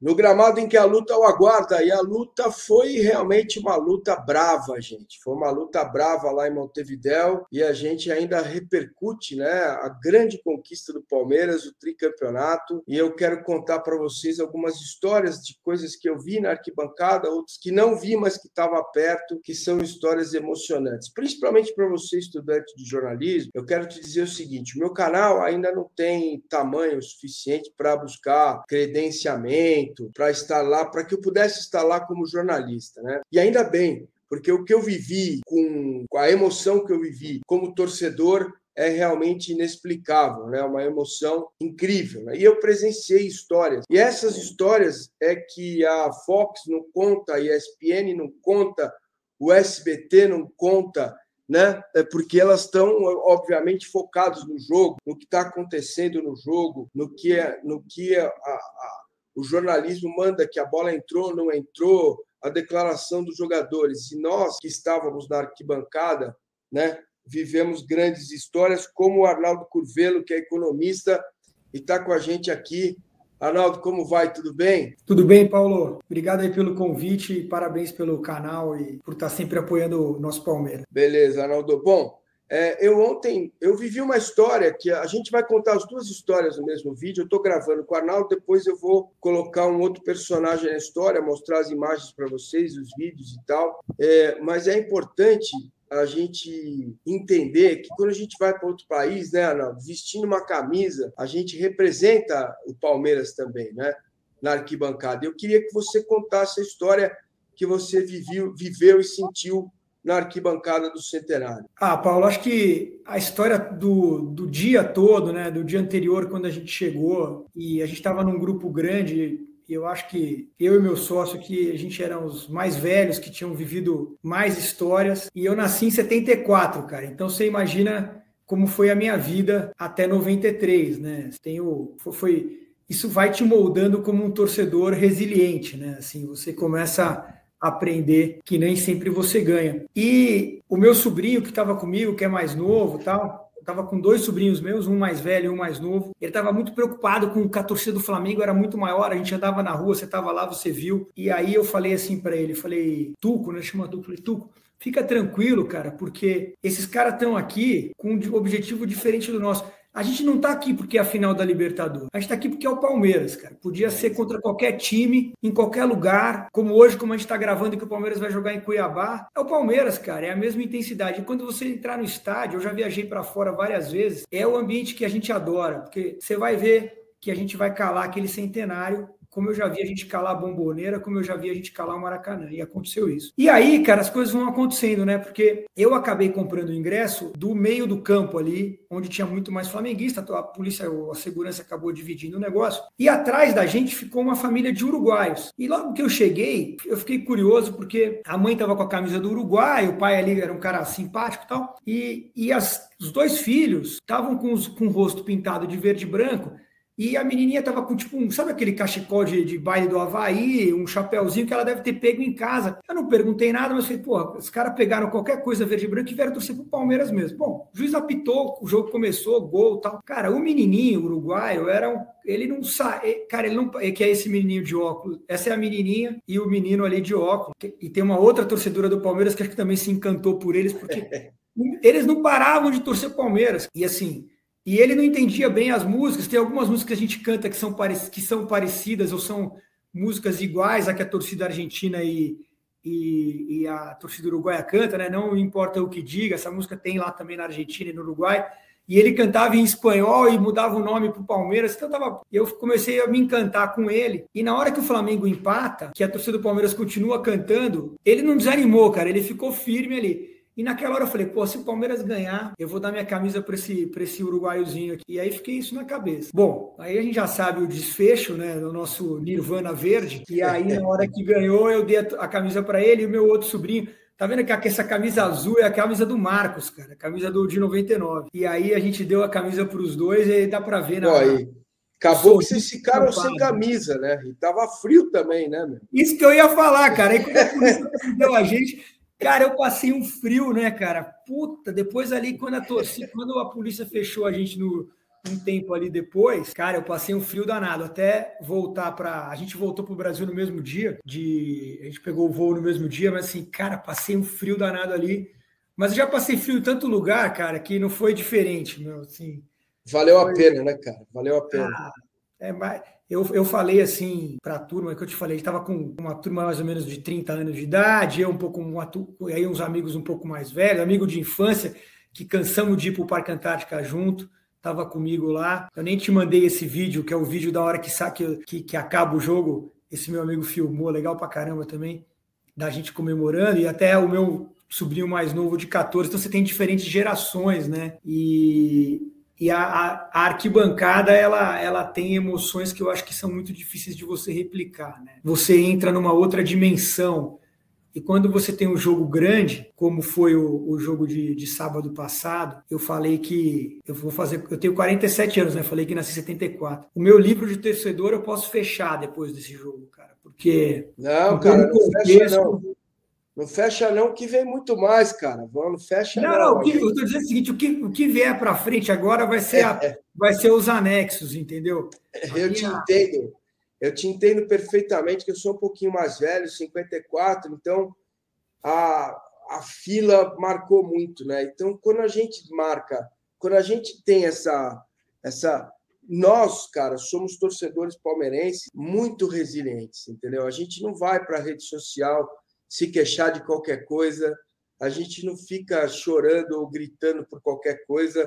No gramado em que a luta o aguarda, e a luta foi realmente uma luta brava, gente. Foi uma luta brava lá em Montevidéu, e a gente ainda repercute, né, a grande conquista do Palmeiras, o tricampeonato, e eu quero contar para vocês algumas histórias de coisas que eu vi na arquibancada, outros que não vi, mas que estava perto, que são histórias emocionantes. Principalmente para você, estudante de jornalismo, eu quero te dizer o seguinte, o meu canal ainda não tem tamanho suficiente para buscar credenciamento, para estar lá, para que eu pudesse estar lá como jornalista, né? E ainda bem, porque o que eu vivi, com a emoção que eu vivi como torcedor, é realmente inexplicável, né? Uma emoção incrível, né? E eu presenciei histórias. E essas histórias é que a Fox não conta, a ESPN não conta, o SBT não conta, né? É porque elas estão, obviamente, focadas no jogo, no que está acontecendo no jogo, o jornalismo manda que a bola entrou, não entrou, a declaração dos jogadores. E nós, que estávamos na arquibancada, né, vivemos grandes histórias, como o Arnaldo Curvelo, que é economista e está com a gente aqui. Arnaldo, como vai? Tudo bem? Tudo bem, Paulo. Obrigado aí pelo convite, parabéns pelo canal e por estar sempre apoiando o nosso Palmeiras. Beleza, Arnaldo. Bom, eu vivi uma história que a gente vai contar as duas histórias no mesmo vídeo. Eu estou gravando com o Arnaldo, depois eu vou colocar um outro personagem na história, mostrar as imagens para vocês, os vídeos e tal. Mas é importante a gente entender que quando a gente vai para outro país, né, Arnaldo, vestindo uma camisa, a gente representa o Palmeiras também, né, na arquibancada. Eu queria que você contasse a história que você viveu e sentiu na arquibancada do Centenário. Ah, Paulo, acho que a história do dia todo, né, do dia anterior, quando a gente chegou, e a gente estava num grupo grande, e eu acho que eu e meu sócio, que a gente eram os mais velhos, que tinham vivido mais histórias, e eu nasci em 74, cara, então você imagina como foi a minha vida até 93, né, isso vai te moldando como um torcedor resiliente, né, assim, você começa aprender que nem sempre você ganha. E o meu sobrinho que estava comigo, que é mais novo, tal, eu estava com dois sobrinhos meus, um mais velho e um mais novo, ele estava muito preocupado com que a torcida do Flamengo era muito maior, a gente andava na rua, você estava lá, você viu. E aí eu falei assim para ele, falei, Tuco, né, chama Tuco, falei, Tuco, fica tranquilo, cara, porque esses caras estão aqui com um objetivo diferente do nosso. A gente não tá aqui porque é a final da Libertadores. A gente tá aqui porque é o Palmeiras, cara. Podia ser contra qualquer time, em qualquer lugar. Como hoje, como a gente tá gravando, que o Palmeiras vai jogar em Cuiabá. É o Palmeiras, cara. É a mesma intensidade. E quando você entrar no estádio, eu já viajei pra fora várias vezes, é o ambiente que a gente adora. Porque você vai ver que a gente vai calar aquele Centenário, como eu já vi a gente calar a Bomboneira, como eu já vi a gente calar o Maracanã, e aconteceu isso. E aí, cara, as coisas vão acontecendo, né? Porque eu acabei comprando o ingresso do meio do campo ali, onde tinha muito mais flamenguista, a polícia, a segurança acabou dividindo o negócio, e atrás da gente ficou uma família de uruguaios. E logo que eu cheguei, eu fiquei curioso, porque a mãe tava com a camisa do Uruguai, o pai ali era um cara simpático e tal, os dois filhos estavam com o rosto pintado de verde e branco. E a menininha tava com, tipo, sabe aquele cachecol de baile do Havaí, um chapéuzinho que ela deve ter pego em casa. Eu não perguntei nada, mas falei, porra, os caras pegaram qualquer coisa verde e branco e vieram torcer pro Palmeiras mesmo. Bom, o juiz apitou, o jogo começou, gol e tal. Cara, o menininho uruguaio era ele não sabe, cara, ele não, que é esse menininho de óculos, essa é a menininha e o menino ali de óculos. E tem uma outra torcedora do Palmeiras que acho que também se encantou por eles, porque eles não paravam de torcer Palmeiras. E assim... E ele não entendia bem as músicas, tem algumas músicas que a gente canta que são parecidas ou são músicas iguais à que a torcida argentina e a torcida uruguaia canta, né? Não importa o que diga, essa música tem lá também na Argentina e no Uruguai, e ele cantava em espanhol e mudava o nome para o Palmeiras, então eu comecei a me encantar com ele, e na hora que o Flamengo empata, que a torcida do Palmeiras continua cantando, ele não desanimou, cara, ele ficou firme ali. E naquela hora eu falei, pô, se o Palmeiras ganhar, eu vou dar minha camisa para esse uruguaiozinho aqui. E aí fiquei isso na cabeça. Bom, aí a gente já sabe o desfecho, né, do nosso Nirvana Verde. E aí na hora que ganhou, eu dei a camisa para ele e o meu outro sobrinho. Tá vendo que essa camisa azul é a camisa do Marcos, cara. A camisa de 99. E aí a gente deu a camisa para os dois e aí dá para ver na... Acabou que vocês ficaram sem camisa, né? E tava frio também, né, meu? Isso que eu ia falar, cara. Aí quando a polícia deu a gente... Cara, eu passei um frio, né, cara? Depois ali, quando a polícia fechou a gente no um tempo ali depois, cara, eu passei um frio danado até voltar pra... A gente voltou pro Brasil no mesmo dia, a gente pegou o voo no mesmo dia, mas assim, cara, passei um frio danado ali. Mas eu já passei frio em tanto lugar, cara, que não foi diferente, meu, assim... Valeu a pena, né, cara? Valeu a pena. Ah, é, mas eu falei assim pra turma, que eu te falei, ele tava com uma turma mais ou menos de 30 anos de idade, eu um pouco, aí uns amigos um pouco mais velhos, amigo de infância, que cansamos de ir pro Parque Antártica junto, tava comigo lá. Eu nem te mandei esse vídeo, que é o vídeo da hora que, que acaba o jogo, esse meu amigo filmou, legal pra caramba também, da gente comemorando, e até o meu sobrinho mais novo de 14, então você tem diferentes gerações, né? E a arquibancada, ela tem emoções que eu acho que são muito difíceis de você replicar, né? Você entra numa outra dimensão. E quando você tem um jogo grande, como foi o jogo de sábado passado, eu falei que eu vou fazer... Eu tenho 47 anos, né? Falei que nasci em 74. O meu livro de torcedor eu posso fechar depois desse jogo, cara. Porque... Não, cara, não fecha, não. Não fecha não, que vem muito mais, cara. Não fecha não. Não, eu estou dizendo o seguinte, o que vier para frente agora vai ser, vai ser os anexos, entendeu? Eu te entendo. Eu te entendo perfeitamente, que eu sou um pouquinho mais velho, 54, então a fila marcou muito, né? Então, quando a gente marca, quando a gente tem essa... Nós, cara, somos torcedores palmeirenses muito resilientes, entendeu? A gente não vai para a rede social... se queixar de qualquer coisa, a gente não fica chorando ou gritando por qualquer coisa.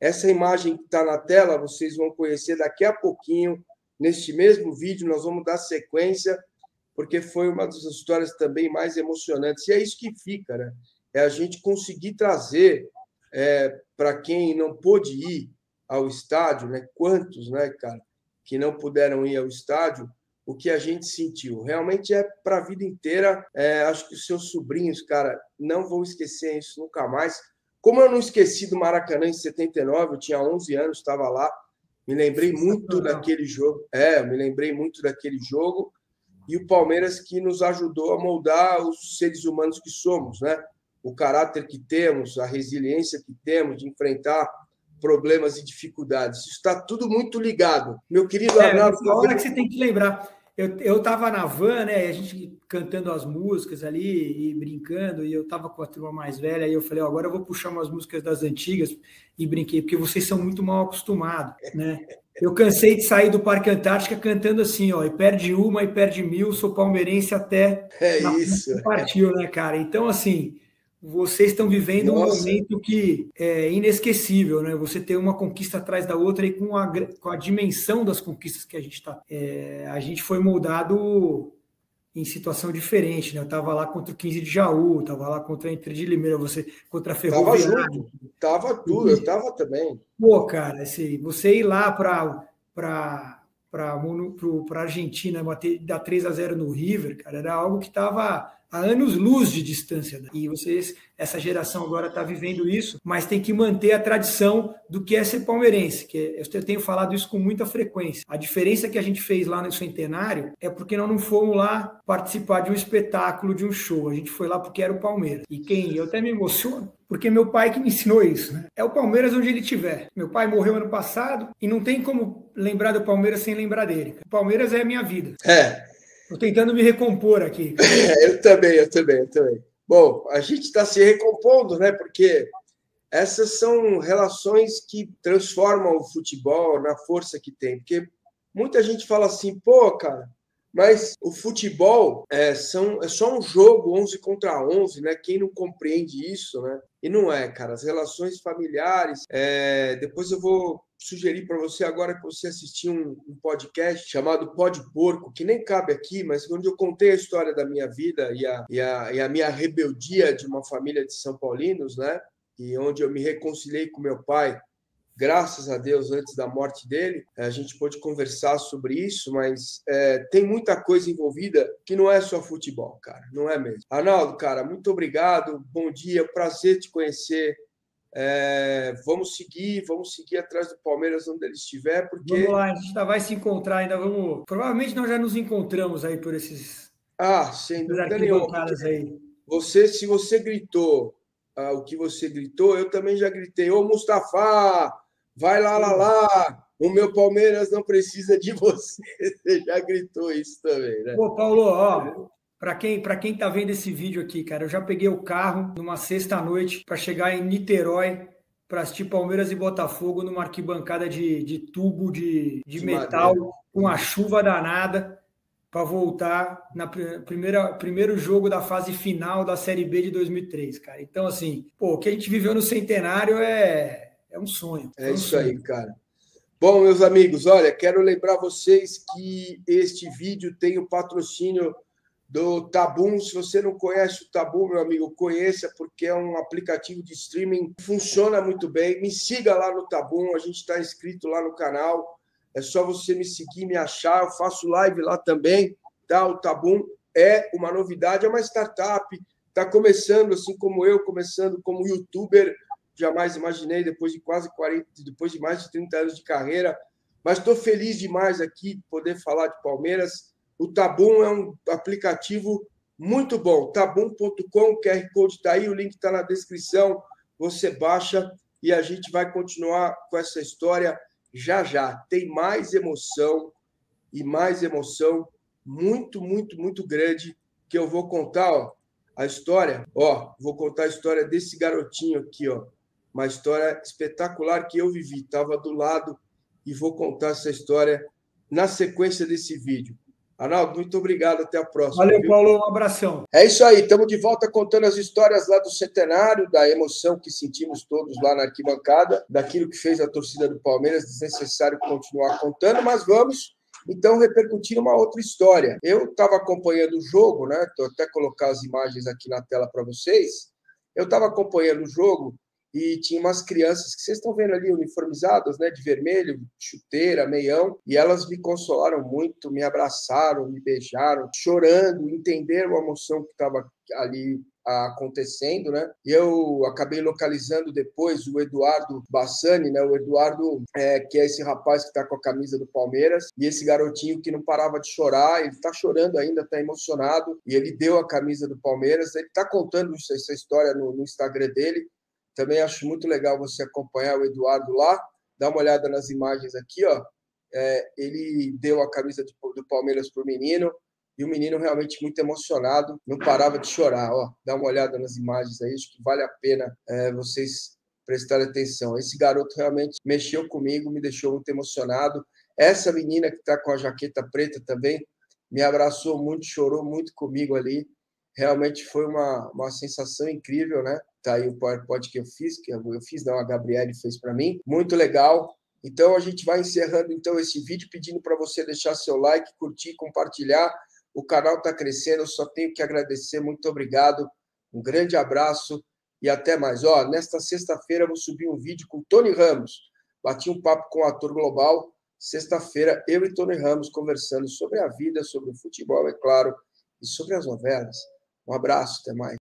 Essa imagem que está na tela, vocês vão conhecer daqui a pouquinho, neste mesmo vídeo, nós vamos dar sequência, porque foi uma das histórias também mais emocionantes. E é isso que fica, né? É a gente conseguir trazer para quem não pôde ir ao estádio, né? Quantos, né, cara, que não puderam ir ao estádio, o que a gente sentiu. Realmente é para a vida inteira. É, acho que os seus sobrinhos, cara, não vão esquecer isso nunca mais. Como eu não esqueci do Maracanã em 79, eu tinha 11 anos, estava lá, me lembrei muito daquele jogo. É, me lembrei muito daquele jogo. E o Palmeiras que nos ajudou a moldar os seres humanos que somos, né? O caráter que temos, a resiliência que temos de enfrentar problemas e dificuldades. Isso está tudo muito ligado. Meu querido Arnaldo... É a hora que você tem que lembrar... Eu estava na van, né, a gente cantando as músicas ali e brincando, e eu estava com a turma mais velha, e eu falei, agora eu vou puxar umas músicas das antigas, e brinquei, porque vocês são muito mal acostumados, né? Eu cansei de sair do Parque Antártica cantando assim, ó, e perde uma, e perde mil, sou palmeirense até... É isso. Partiu, né, cara? Então, assim, vocês estão vivendo um momento que é inesquecível, né? Você tem uma conquista atrás da outra e com a dimensão das conquistas que a gente está. É, a gente foi moldado em situação diferente, né? Eu estava lá contra o 15 de Jaú, estava lá contra a Inter de Limeira, você contra a Ferroviária. Estava tudo, eu estava também. Pô, cara, assim, você ir lá para a Argentina dar 3-0 no River, cara, era algo que estava há anos-luz de distância. E vocês, essa geração agora está vivendo isso, mas tem que manter a tradição do que é ser palmeirense, que eu tenho falado isso com muita frequência. A diferença que a gente fez lá no Centenário é porque nós não fomos lá participar de um espetáculo, de um show. A gente foi lá porque era o Palmeiras. E quem? Eu até me emociono, porque meu pai que me ensinou isso, né? É o Palmeiras onde ele estiver. Meu pai morreu ano passado e não tem como lembrar do Palmeiras sem lembrar dele. O Palmeiras é a minha vida. É. Estou tentando me recompor aqui. É, eu também. Bom, a gente está se recompondo, né? Porque essas são relações que transformam o futebol na força que tem. Porque muita gente fala assim, pô, cara, mas o futebol é só um jogo 11 contra 11, né? Quem não compreende isso, né? E não é, cara. As relações familiares... Depois eu vou... Sugeri para você agora que você assistiu um podcast chamado Podporco, que nem cabe aqui, mas onde eu contei a história da minha vida e a minha rebeldia de uma família de São Paulinos, né? E onde eu me reconciliei com meu pai, graças a Deus, antes da morte dele. A gente pôde conversar sobre isso, mas tem muita coisa envolvida que não é só futebol, cara, não é mesmo. Arnaldo, cara, muito obrigado, bom dia, prazer te conhecer. Vamos seguir atrás do Palmeiras onde ele estiver, porque... Vamos lá, a gente ainda vai se encontrar, ainda vamos... Provavelmente nós já nos encontramos aí por esses... Ah, sem dúvida nenhuma. Se você gritou o que você gritou, eu também já gritei, ô Mustafa, vai lá, o meu Palmeiras não precisa de você. Você já gritou isso também, né? Pô, Paulo, ó, para quem tá vendo esse vídeo aqui, cara, eu já peguei o carro numa sexta-noite para chegar em Niterói para assistir Palmeiras e Botafogo numa arquibancada de tubo de metal, madeira, com a chuva danada, para voltar na primeiro jogo da fase final da Série B de 2003, cara. Então, assim, pô, o que a gente viveu no Centenário é um sonho. É isso aí, cara. Bom, meus amigos, olha, quero lembrar vocês que este vídeo tem o patrocínio do Tabum. Se você não conhece o Tabum, meu amigo, conheça, porque é um aplicativo de streaming, funciona muito bem. Me siga lá no Tabum, a gente está inscrito lá no canal. É só você me seguir, me achar, eu faço live lá também, tá? O Tabum é uma novidade, é uma startup, está começando, assim como eu, começando como youtuber, jamais imaginei, depois de quase 40, depois de mais de 30 anos de carreira, mas estou feliz demais aqui de poder falar de Palmeiras. O Tabum é um aplicativo muito bom, tabum.com, o QR Code está aí, o link está na descrição, você baixa e a gente vai continuar com essa história já. Tem mais emoção muito grande que eu vou contar, ó. A história, ó, vou contar a história desse garotinho aqui, ó. Uma história espetacular que eu vivi, tava do lado, e vou contar essa história na sequência desse vídeo. Arnaldo, muito obrigado, até a próxima. Valeu, viu? Paulo, um abração. É isso aí, estamos de volta contando as histórias lá do Centenário, da emoção que sentimos todos lá na arquibancada, daquilo que fez a torcida do Palmeiras, desnecessário continuar contando, mas vamos então repercutir uma outra história. Eu estava acompanhando o jogo, né? Estou até colocar as imagens aqui na tela para vocês. Eu estava acompanhando o jogo e tinha umas crianças que vocês estão vendo ali uniformizadas, né? De vermelho, chuteira, meião. E elas me consolaram muito, me abraçaram, me beijaram, chorando, entenderam a emoção que estava ali acontecendo, né? E eu acabei localizando depois o Eduardo Bassani, né? O Eduardo, que é esse rapaz que tá com a camisa do Palmeiras, e esse garotinho que não parava de chorar, ele tá chorando ainda, tá emocionado, e ele deu a camisa do Palmeiras, ele tá contando essa história no Instagram dele. Também acho muito legal você acompanhar o Eduardo lá, dá uma olhada nas imagens aqui, ó. Ele deu a camisa do Palmeiras pro menino, e o menino realmente muito emocionado, não parava de chorar. Ó, dá uma olhada nas imagens aí, acho que vale a pena vocês prestarem atenção. Esse garoto realmente mexeu comigo, me deixou muito emocionado. Essa menina que está com a jaqueta preta também me abraçou muito, chorou muito comigo ali. Realmente foi uma sensação incrível, né? Tá aí o PowerPoint que eu fiz, a Gabriele fez para mim. Muito legal. Então, a gente vai encerrando então esse vídeo, pedindo para você deixar seu like, curtir, compartilhar. O canal está crescendo, eu só tenho que agradecer. Muito obrigado, um grande abraço e até mais. Ó, nesta sexta-feira eu vou subir um vídeo com o Tony Ramos. Bati um papo com o ator global. Sexta-feira, eu e Tony Ramos conversando sobre a vida, sobre o futebol, é claro, e sobre as novelas. Um abraço, até mais.